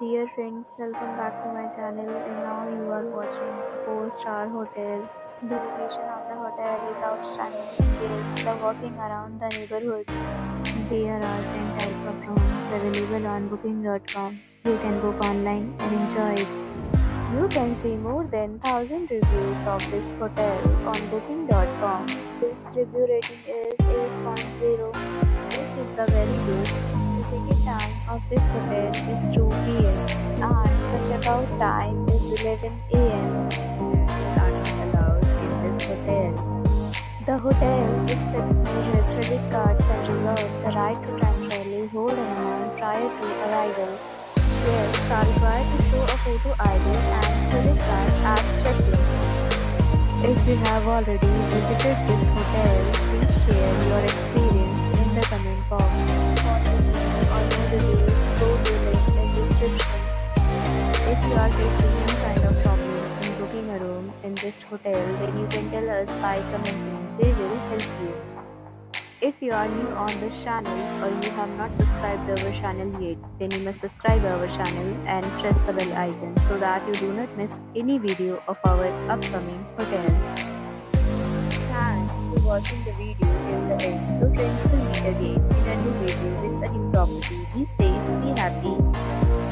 Dear friends, welcome back to my channel, and now you are watching a 4-star hotel. The location of the hotel is outstanding. Guests love walking around the neighborhood. There are 10 types of rooms available on booking.com. You can book online and enjoy it. You can see more than 1,000 reviews of this hotel on booking.com. This review rating is 8.0, which is the very good. The check-in time of this hotel is 2 p.m. and the checkout time is 11 a.m. Pets are not allowed in this hotel. The hotel accepts major credit cards and reserves the right to temporarily hold an amount prior to arrival. Guests are required to show a photo ID and credit card at check-in. If you have already visited this hotel, please share your experience in the comment box. For more reviews, go to the link in the description. If you are facing any kind of problem in booking a room in this hotel, then you can tell us by commenting. They will help you. If you are new on this channel or you have not subscribed our channel yet, then you must subscribe our channel and press the bell icon so that you do not miss any video of our upcoming hotel. Thanks for watching the video till the end. So friends, will meet again in a new video with a new property. Be safe, be happy.